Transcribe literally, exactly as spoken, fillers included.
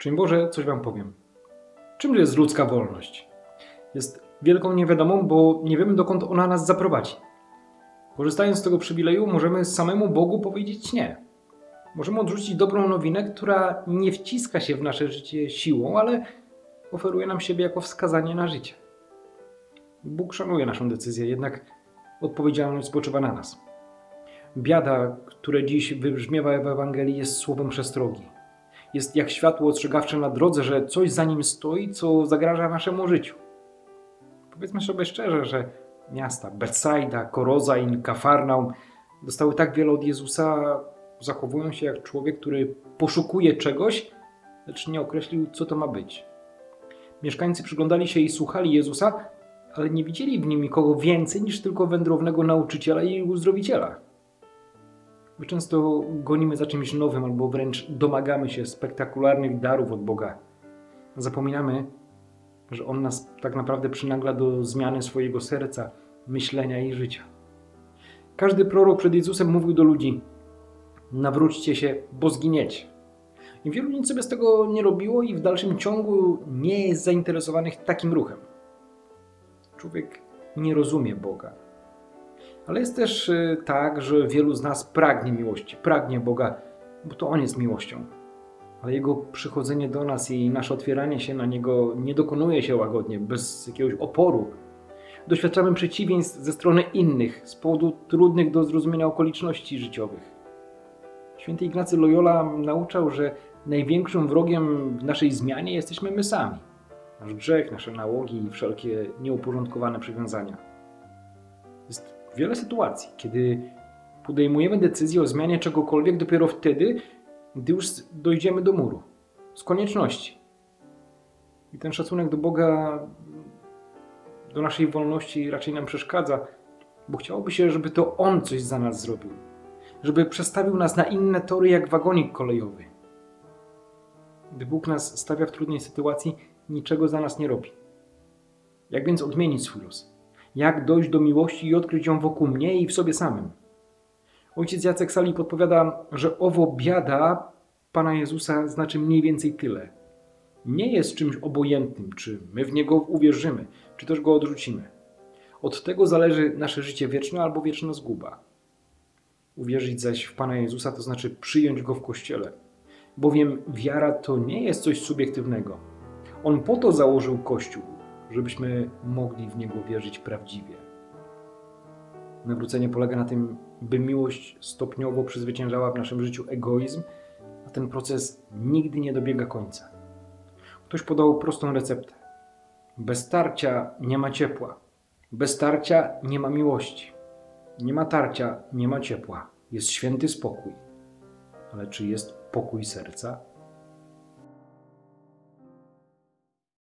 Czyli Boże, coś Wam powiem. Czym jest ludzka wolność? Jest wielką niewiadomą, bo nie wiemy, dokąd ona nas zaprowadzi. Korzystając z tego przywileju, możemy samemu Bogu powiedzieć nie. Możemy odrzucić dobrą nowinę, która nie wciska się w nasze życie siłą, ale oferuje nam siebie jako wskazanie na życie. Bóg szanuje naszą decyzję, jednak odpowiedzialność spoczywa na nas. Biada, które dziś wybrzmiewa w Ewangelii, jest słowem przestrogi. Jest jak światło ostrzegawcze na drodze, że coś za nim stoi, co zagraża naszemu życiu. Powiedzmy sobie szczerze, że miasta Bethsaida, Korozain, Kafarnaum dostały tak wiele od Jezusa, zachowują się jak człowiek, który poszukuje czegoś, lecz nie określił, co to ma być. Mieszkańcy przyglądali się i słuchali Jezusa, ale nie widzieli w nim nikogo więcej niż tylko wędrownego nauczyciela i uzdrowiciela. My często gonimy za czymś nowym albo wręcz domagamy się spektakularnych darów od Boga. Zapominamy, że On nas tak naprawdę przynagla do zmiany swojego serca, myślenia i życia. Każdy prorok przed Jezusem mówił do ludzi: nawróćcie się, bo zginiecie. I wielu nic sobie z tego nie robiło i w dalszym ciągu nie jest zainteresowanych takim ruchem. Człowiek nie rozumie Boga. Ale jest też tak, że wielu z nas pragnie miłości, pragnie Boga, bo to On jest miłością. Ale Jego przychodzenie do nas i nasze otwieranie się na Niego nie dokonuje się łagodnie, bez jakiegoś oporu. Doświadczamy przeciwieństw ze strony innych, z powodu trudnych do zrozumienia okoliczności życiowych. Święty Ignacy Loyola nauczał, że największym wrogiem w naszej zmianie jesteśmy my sami. Nasz grzech, nasze nałogi i wszelkie nieuporządkowane przywiązania. Jest wiele sytuacji, kiedy podejmujemy decyzję o zmianie czegokolwiek dopiero wtedy, gdy już dojdziemy do muru, z konieczności. I ten szacunek do Boga, do naszej wolności raczej nam przeszkadza, bo chciałoby się, żeby to On coś za nas zrobił. Żeby przestawił nas na inne tory jak wagonik kolejowy. Gdy Bóg nas stawia w trudnej sytuacji, niczego za nas nie robi. Jak więc odmienić swój los? Jak dojść do miłości i odkryć ją wokół mnie i w sobie samym? Ojciec Jacek Sali podpowiada, że owo biada Pana Jezusa znaczy mniej więcej tyle. Nie jest czymś obojętnym, czy my w Niego uwierzymy, czy też Go odrzucimy. Od tego zależy nasze życie wieczne albo wieczna zguba. Uwierzyć zaś w Pana Jezusa to znaczy przyjąć Go w Kościele, bowiem wiara to nie jest coś subiektywnego. On po to założył Kościół, żebyśmy mogli w Niego wierzyć prawdziwie. Nawrócenie polega na tym, by miłość stopniowo przezwyciężała w naszym życiu egoizm, a ten proces nigdy nie dobiega końca. Ktoś podał prostą receptę. Bez tarcia nie ma ciepła, bez tarcia nie ma miłości. Nie ma tarcia, nie ma ciepła, jest święty spokój. Ale czy jest pokój serca?